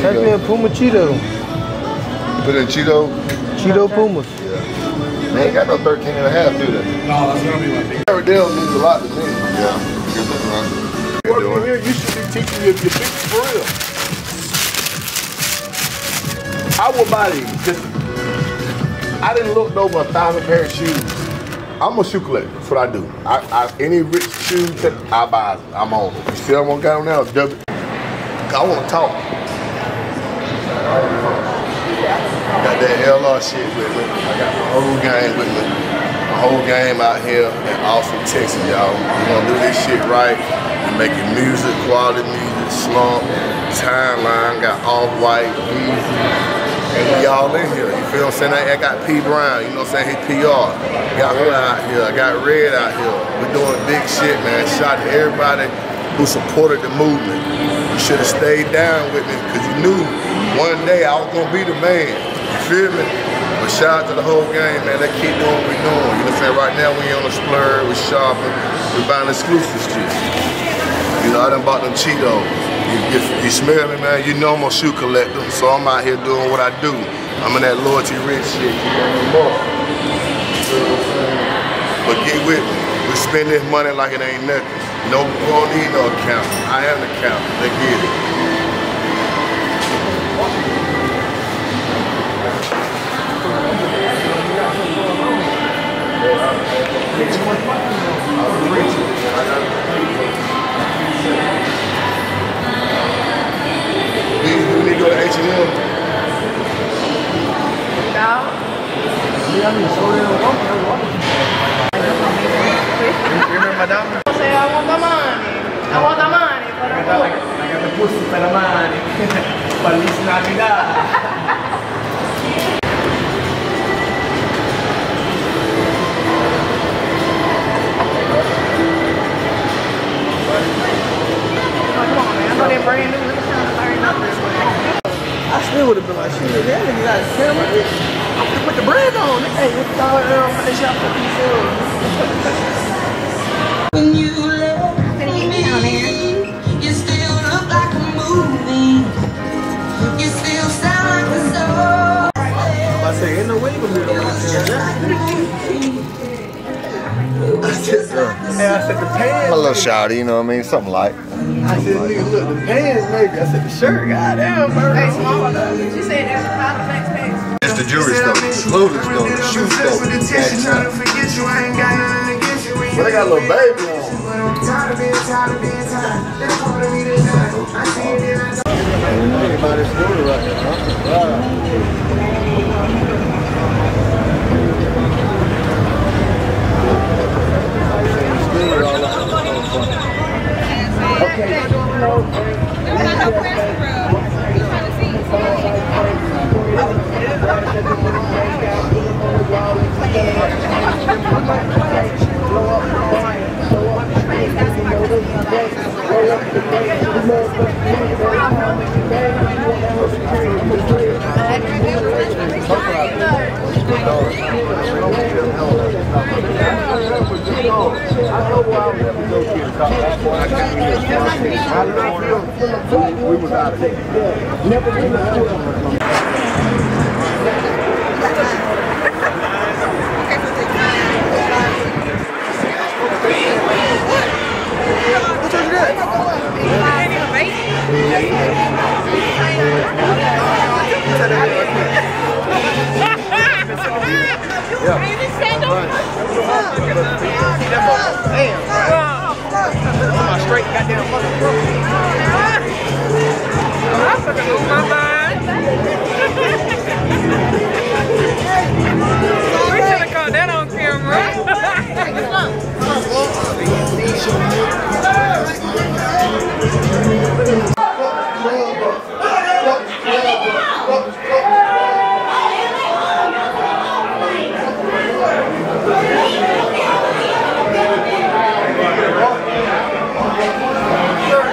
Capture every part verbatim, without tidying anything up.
That's me a Puma Cheeto. Put in Cheeto? Cheeto Pumas. Yeah. They ain't got no thirteen and a half, do they? No, that's gonna be my thing. Everydale means a lot to me. Yeah. Good looking around. You're working here, you should be teaching your pictures for real. I would buy these, because I didn't look over a thousand pair of shoes. I'm a shoe collector, that's what I do. I, I, any rich shoes that I buy, I'm on. You see what I got on now? W. I want to talk. Got that L R shit with me. I got my whole game with me. My whole game out here in Austin, Texas, y'all. We're going to do this shit right. We're making music, quality music, slumpp, timeline, got Off-White, music. And we all in here, you feel what I'm saying? I got P. Brown, you know what I'm saying? His P R. I got Hood out here, I got Red out here. We're doing big shit, man. Shout out to everybody who supported the movement. You should have stayed down with me, because you knew one day I was going to be the man. You feel me? But shout out to the whole gang, man. They keep doing what we're doing. You know what I'm saying? Right now, we on the splurge, we're shopping, we're buying exclusive shit. You know, I done bought them Cheetos. You, you, you smell me, man. You know I'm a shoe collector, so I'm out here doing what I do. I'm in that loyaltyrich shit. But get with me. We spend this money like it ain't nothing. No, we don't need no accountant. I am the accountant. They get it. Go to H and M. No. Say I want the money. I want the money. I got the pussy for the money. Feliz Navidad. Come on, man. I got it brand new. I still would have been like, shit, that nigga got a sandwich. I'm gonna put the bread on. Hey, what's all that? Um, I shop for these girls. When you left me, you still look like a movie. You still sound like a song. I say, ain't no way we're gonna do that. I said, I said, the pants. A little shawty, you know what I mean? Something like. I said, nigga, look, the pants, nigga. I said, the shirt, goddamn, bro. Hey, small though. She said that's a five flex pants. It's the jewelry store, clothing store, shoe store. But I got a little baby on. Wow. Okay, you know, we was out of there. Never been out of Sure.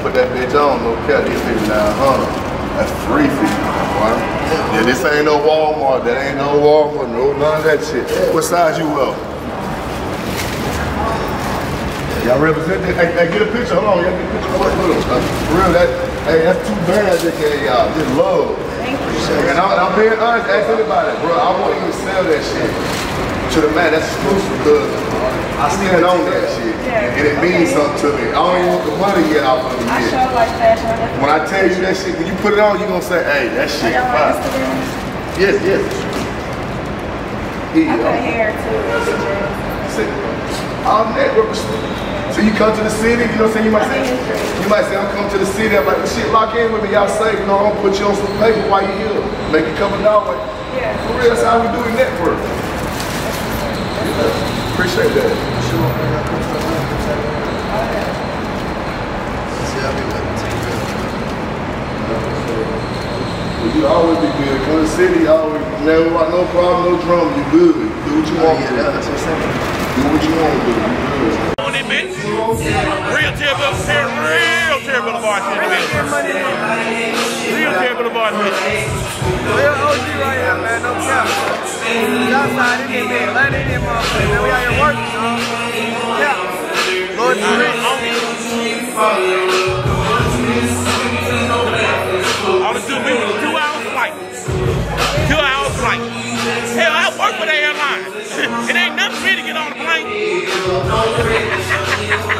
Put that bitch on, no cap, this fifty-nine hundred. That's three fifty, boy. Yeah, this ain't no Walmart, that ain't no Walmart, no none of that shit. What size you up? Y'all represent that? Hey, hey, get a picture, hold on, y'all get a picture quick with them. For real, that, hey, that's two bands that gave y'all, just love. Thank you. And I'm being honest, ask anybody, bro, I won't even sell that shit. To the man, that's exclusive, because I stand on that shit, yeah, and it means okay. something to me. I don't even want the money yet off of it. I sure like fashion. When I tell you that shit, when you put it on, you're going to say, hey, that shit is fine. Yes, yes. Yeah, I put hair too. I'll network with you. So you come to the city, you know what I'm saying? You might say, you might say I'm coming to the city. I'm like, shit, lock in with me. Y'all safe. You know, I'm going to put you on some paper while you're here. Make you come dollars. Yeah. For real, that's how we do the network. Yeah. Appreciate that. Sure. Well, you always be good. Come to the city, always. Never want no problem, no drum. You good. Do what you want to do. Do what you want to do. On it, bitch. Real Tear Boulevard. Real Tear Boulevard. Real Tear Boulevard. Real O G right here, man. No cap. Outside, it ain't been Atlanta, it ain't motherfucker. Man, we out here working, y'all. Yeah. Loyaltyrich. All the two people, two hour flight. Two hour flight. Hell, I work for the airline. It ain't nothing for me to get on the plane.